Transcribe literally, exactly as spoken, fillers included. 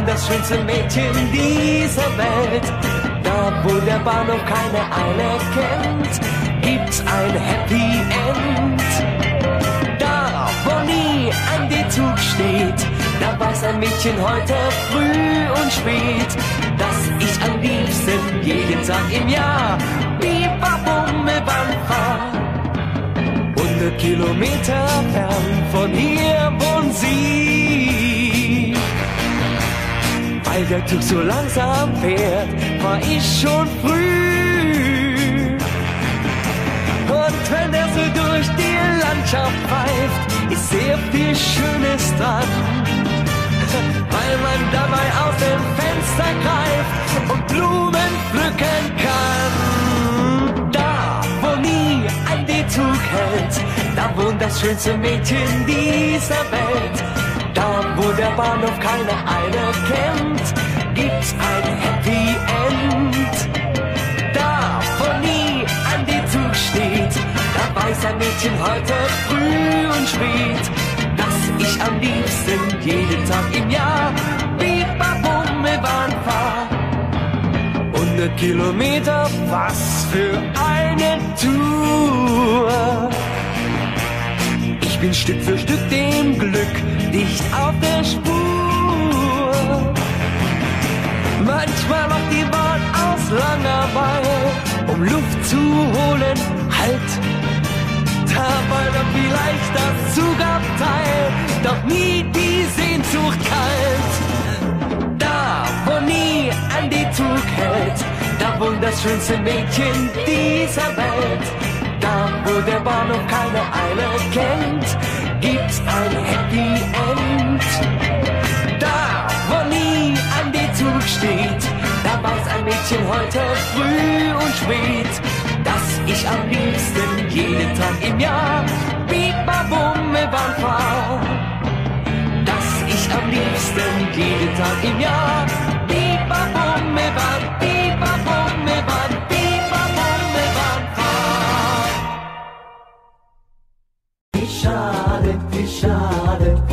und das schönste Mädchen dieser Welt. Da, wo der Bahnhof keine eine kennt, gibt's ein Happy End. Da, wo nie ein D-Zug steht, da weiß ein Mädchen heute früh und spät, dass ich am liebsten jeden Tag im Jahr Biba-Bumme-Bam fahr. Hundert Kilometer fern von hier wohnt sie. Weil der Zug so langsam fährt, war ich schon früh. Und wenn er so durch die Landschaft pfeift, ist sehr viel Schönes dran. Weil man dabei aus dem Fenster greift und Blumen pflücken kann. Da, wo nie ein D-Zug hält, da wohnt das schönste Mädchen dieser Welt. Da, wo der Bahnhof keine eine kennt, gibt's ein Happy End. Da, wo nie ein D-Zug steht, da weiß ein Mädchen heute früh und spät, dass ich am liebsten jeden Tag im Jahr Biba-Bumme-Bahn fahr. hundert Kilometer, was für eine Tour. Ich bin Stück für Stück dem Glück dicht auf der Spur. Manchmal macht die Bahn aus Langeweile, um Luft zu holen, halt. Dabei wird vielleicht das Zugabteil, doch nie die Sehnsucht kalt. Da, wo nie ein D-Zug hält, da wohnt das schönste Mädchen dieser Welt. Da, wo der Bahnhof keine Eile kennt, gibt's ein Happy End. Da, wo nie ein D-Zug steht, da weiß ein Mädchen heute früh und spät, dass ich am liebsten jeden Tag im Jahr Biba-Bumme-Bahn fahr. Dass ich am liebsten jeden Tag im Jahr Biba-Bumme-Bahn, Biba-Bumme-Bahn, Biba-Bumme-Bahn fahr. Wie schade, wie schade.